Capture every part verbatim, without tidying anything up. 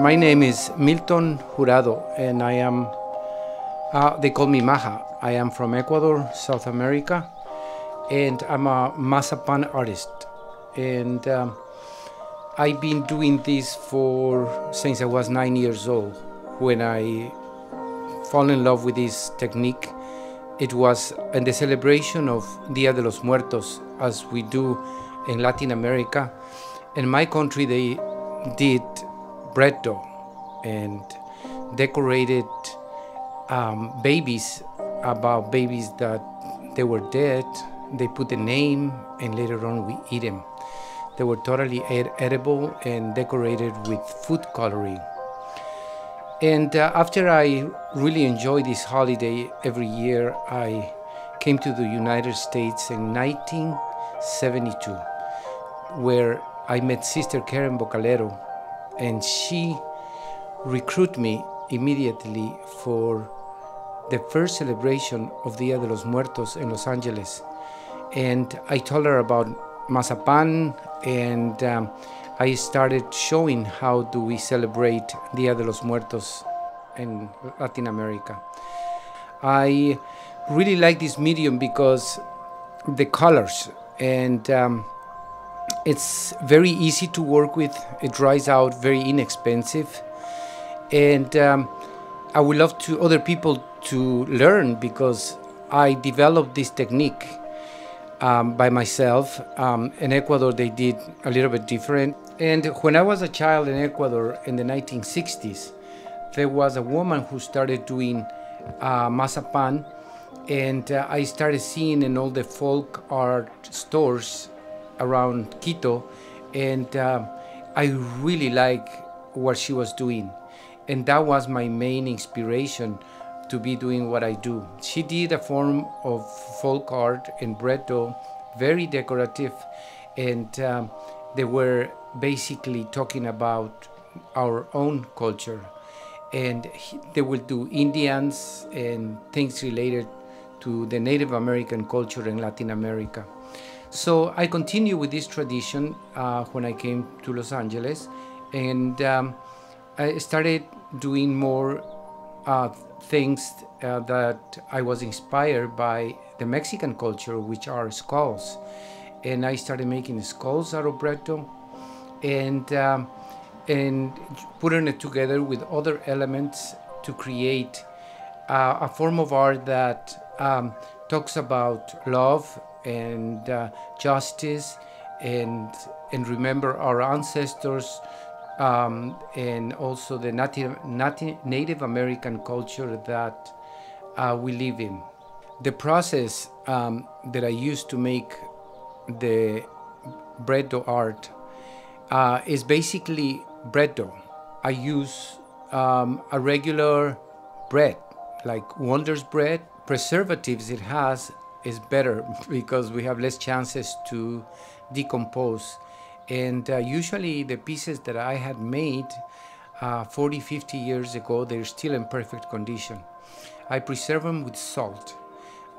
My name is Milton Jurado, and I am, uh, they call me Maja. I am from Ecuador, South America, and I'm a Masapán artist. And um, I've been doing this for, since I was nine years old. When I fell in love with this technique, it was in the celebration of Dia de los Muertos, as we do in Latin America. In my country, they did bread dough and decorated um, babies, about babies that they were dead. They put the name, and later on we eat them. They were totally ed edible and decorated with food coloring. And uh, after I really enjoyed this holiday every year, I came to the United States in nineteen seventy-two, where I met Sister Karen Boccalero, and she recruited me immediately for the first celebration of Dia de los Muertos in Los Angeles. And I told her about Masapán, and um, I started showing how do we celebrate Dia de los Muertos in Latin America. I really like this medium because the colors, and um, it's very easy to work with. It dries out very inexpensive, and um, I would love to other people to learn, because I developed this technique Um, by myself. Um, in Ecuador, they did a little bit different. And when I was a child in Ecuador in the nineteen sixties, there was a woman who started doing uh, Masapán, and uh, I started seeing in all the folk art stores around Quito, and uh, I really liked what she was doing. And that was my main inspiration to be doing what I do. She did a form of folk art in bread dough, very decorative, and um, they were basically talking about our own culture. And he, they will do Indians and things related to the Native American culture in Latin America. So I continue with this tradition uh, when I came to Los Angeles, and um, I started doing more uh, things uh, that I was inspired by the Mexican culture, which are skulls. And I started making skulls out of bread dough, and, um, and putting it together with other elements to create uh, a form of art that um, talks about love and uh, justice, and, and remember our ancestors, Um, and also the Native, Native, Native American culture that uh, we live in. The process um, that I used to make the bread dough art uh, is basically bread dough. I use um, a regular bread, like Wonder's bread. Preservatives it has is better because we have less chances to decompose. And uh, usually the pieces that I had made uh, forty, fifty years ago, they're still in perfect condition. I preserve them with salt,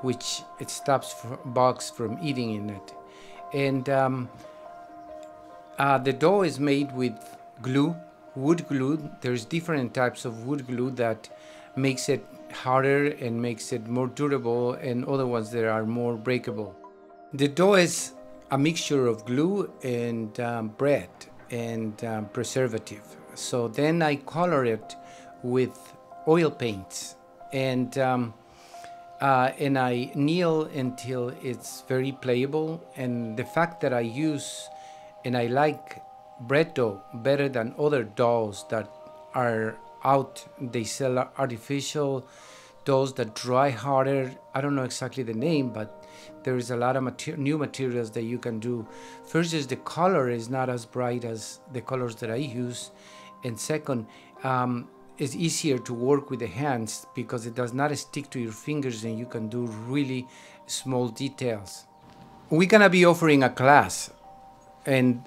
which it stops bugs from eating in it. And um, uh, the dough is made with glue, wood glue. There's different types of wood glue that makes it harder and makes it more durable, and other ones that are more breakable. The dough is a mixture of glue and um, bread and um, preservative. So then I color it with oil paints, and um, uh, and I kneel until it's very playable. And the fact that I use and I like bread dough better than other doughs that are out, they sell artificial doughs that dry harder. I don't know exactly the name, but there is a lot of mater new materials that you can do. First is the color is not as bright as the colors that I use. And second, um, it's easier to work with the hands because it does not stick to your fingers, and you can do really small details. We're gonna be offering a class and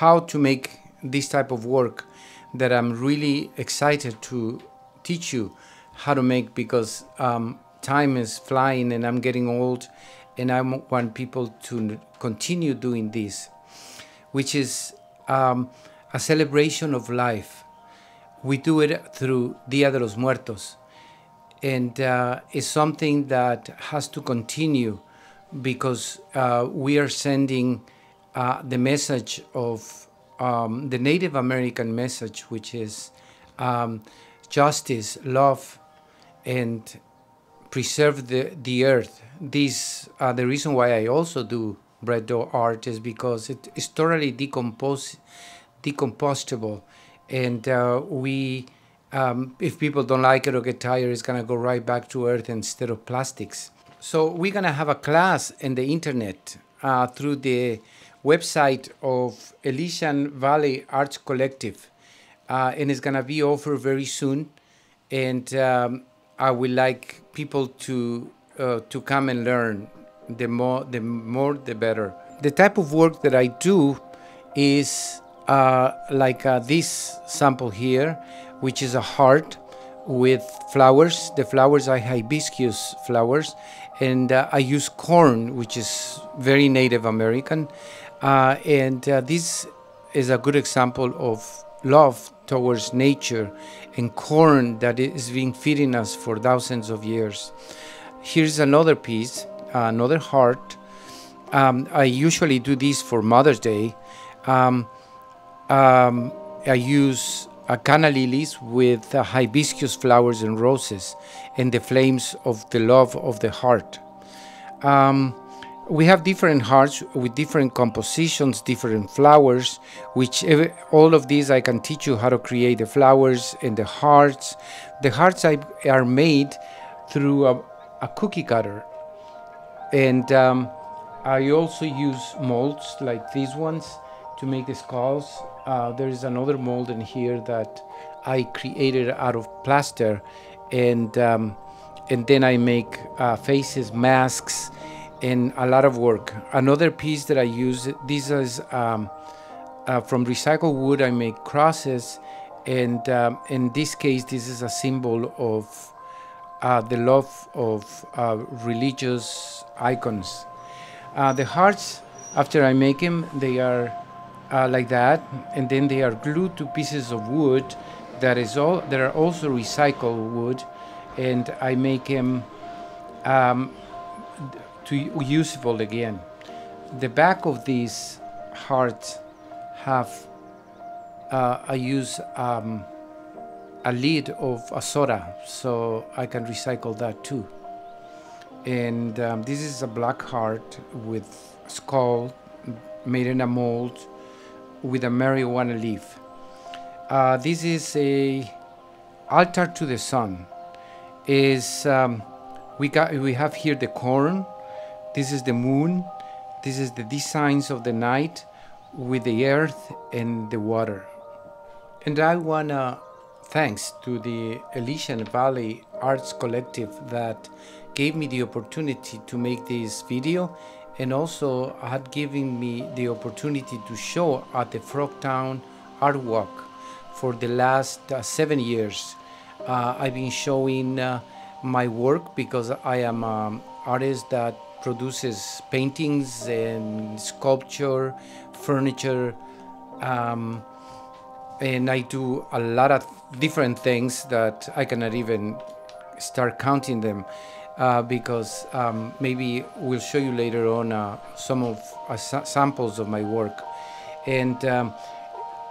how to make this type of work that I'm really excited to teach you how to make, because um, time is flying and I'm getting old, and I want people to continue doing this, which is um, a celebration of life. we do it through Día de los Muertos. And uh, it's something that has to continue because uh, we are sending uh, the message of um, the Native American message, which is um, justice, love, and preserve the, the earth. This, uh, the reason why I also do bread dough art is because it is totally decompos decomposable. And uh, we, um, if people don't like it or get tired, it's gonna go right back to earth instead of plastics. So we're gonna have a class in the internet uh, through the website of Elysian Valley Arts Collective. Uh, and it's gonna be offered very soon. And um, I would like people to, uh, to come and learn. The more, the more, the better. The type of work that I do is uh, like uh, this sample here, which is a heart with flowers. The flowers are hibiscus flowers, and uh, I use corn, which is very Native American. Uh, and uh, this is a good example of love towards nature and corn that is being feeding us for thousands of years. Here's another piece, another heart. Um, I usually do this for Mother's Day. Um, um, I use uh, canna lilies with uh, hibiscus flowers and roses and the flames of the love of the heart. Um, we have different hearts with different compositions, different flowers, which every, all of these I can teach you how to create the flowers and the hearts. The hearts I, are made through a, a cookie cutter. And um, I also use molds like these ones to make the skulls. Uh, there is another mold in here that I created out of plaster, and um, and then I make uh, faces, masks, and a lot of work. Another piece that I use, this is um, uh, from recycled wood. I make crosses, and um, in this case, this is a symbol of Uh, the love of uh, religious icons. Uh, the hearts, after I make them, they are uh, like that, and then they are glued to pieces of wood that is all. There are also recycled wood, and I make them um, to usable again. The back of these hearts have uh, I use. Um, a lid of a soda, so I can recycle that too. And um, this is a black heart with a skull made in a mold with a marijuana leaf. Uh, this is a altar to the sun. Is um, we got we have here the corn. This is the moon. This is the designs of the night with the earth and the water. And I wanna. Thanks to the Elysian Valley Arts Collective that gave me the opportunity to make this video, and also had given me the opportunity to show at the Frogtown Art Walk. For the last uh, seven years uh, I've been showing uh, my work, because I am an artist that produces paintings and sculpture, furniture, um, and I do a lot of different things that I cannot even start counting them, uh, because um, maybe we'll show you later on uh, some of uh, samples of my work. And um,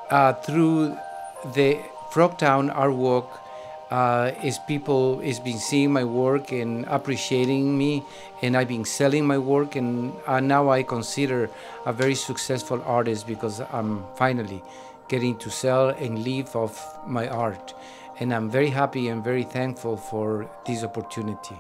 uh, through the Frogtown Art Walk, uh, is people is been seeing my work and appreciating me, and I've been selling my work, and uh, now I consider a very successful artist, because I'm finally getting to sell and live off my art. And I'm very happy and very thankful for this opportunity.